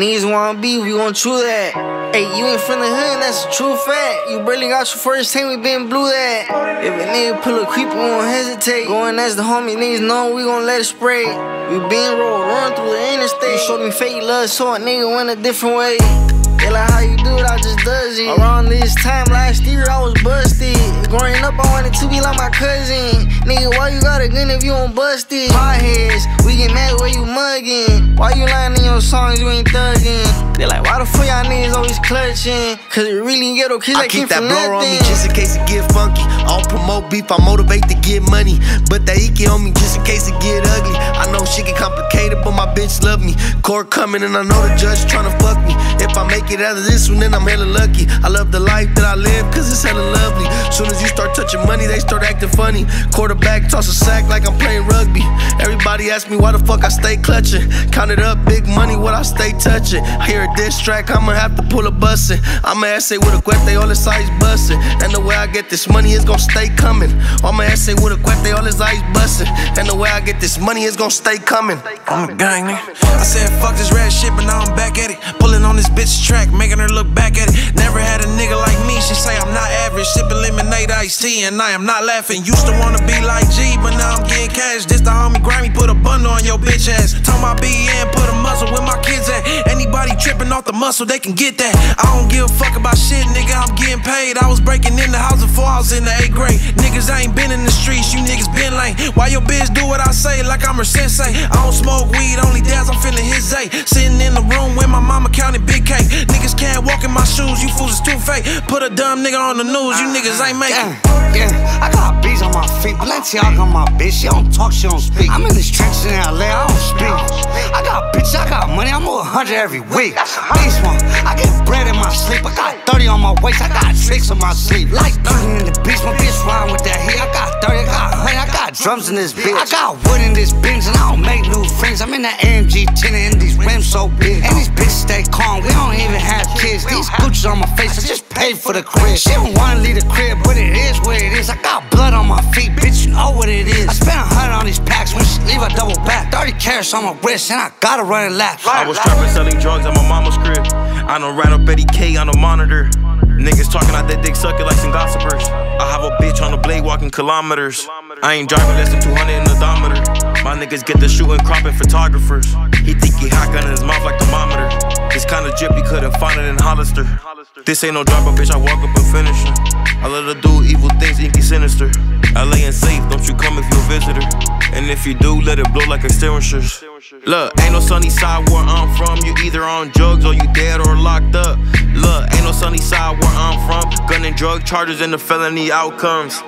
Niggas wanna be, we gon' chew that. Hey, you ain't from the hood, that's a true fact. You barely got your first time, we been blew that. If a nigga pull a creep, we won't hesitate. Going as the homie, niggas know we gon' let it spray. We been rolled, run through the interstate. You showed me fake love, so a nigga went a different way. They like how you do it, I just does it. Around this time last year, I was busted. Growing up, I wanted to be like my cousin. Nigga, why you got a gun if you don't bust it? Potheads, we get mad where you muggin'. Why you lying in your songs, you ain't thuggin'? They like, why the fuck y'all niggas always clutching? Cause it really ghetto kids that keep from nothing. I keep that blower on me just in case it get funky. I don't promote beef, I motivate to get money. But that Ike on me just in case it get ugly. I know shit get complicated, but my bitch love me. Court coming and I know the judge tryna fuck me. If I make it out of this one, then I'm hella lucky. I love the life that I live, cause it's hella lovely. Soon as you start touching money, they start acting funny. Quarterback toss a sack like I'm playing rugby. Everybody ask me why the fuck I stay clutching. Count it up, big money, what I stay touching. I hear a diss track, I'ma have to pull a bussin'. I'ma essay with a guete, all his eyes bussin'. And the way I get this money is gon' stay coming. I'ma essay with a guete, all his eyes bussin'. And the way I get this money is gon' stay coming. I'm a gang, nigga. I said fuck this rap shit, but now I'm back at it. Pulling on this bitch track, making her look back at it. Never had a nigga like me, she say I'm not average. Sipping lemonade, iced tea, and I am not laughing. Used to wanna be like G, but now I'm getting cash. This the homie Grimy, put a bundle on your bitch ass. Told my BN, put a muzzle where my kids at. Anybody tripping off the muscle, they can get that. I don't give a fuck about shit, nigga, I'm getting paid. I was breaking in the house before I was in the 8th grade. Niggas ain't been in the streets, you niggas been lame. Why your bitch do what I say like I'm her sensei? I don't smoke weed, only dance, I'm feeling his A. Sitting in the room with my mama counting big cake. Niggas can't walk in my shoes, you fools is too fake. Put a dumb nigga on the news, you niggas ain't making. Yeah, I got bees on my feet, Balenciaga on my bitch. She don't talk, she don't speak. I'm in this trench in LA, I don't speak. I got bitch, I got money, I'm over 100 every week. This one, I get bread in my sleep. I got 30 on my waist, I got tricks on my sleep. Like 30 in the bitch, my bitch rhyme with that heat. I got 30, I got 100, I got drums in this bitch. I got wood in this bench and I don't make new friends. I'm in that AMG 10 and these rims so big. And these bitches stay calm, we don't even have kids. These Gucci's on my face, I just paid for the crib. She don't wanna leave the crib, but it is what it is. I got blood on my feet, bitch, you know what it is. I spent 100 on these packs, when she leave I double back. 30 carats on my wrist and I gotta run a lap. I was trapping, selling drugs at my mama's crib. I done ran up Eddie K on the monitor. Niggas talking out that dick, suckin' like some gossipers. I have a bitch on the blade walking kilometers. I ain't driving less than 200 in the odometer. My niggas get the shooting, cropping photographers. He think he hot gun in his mouth like thermometer. This kind of drip, he couldn't find it in Hollister. This ain't no drop, but bitch, I walk up and finish him. I let her do evil things, inky sinister. LA and safe, don't you come if you a visitor. And if you do, let it blow like extinguishers. Look, ain't no sunny side where I'm from. You either on drugs or you dead or locked up. Look, ain't no sunny side where I'm from. Gun and drug charges and the felony outcomes.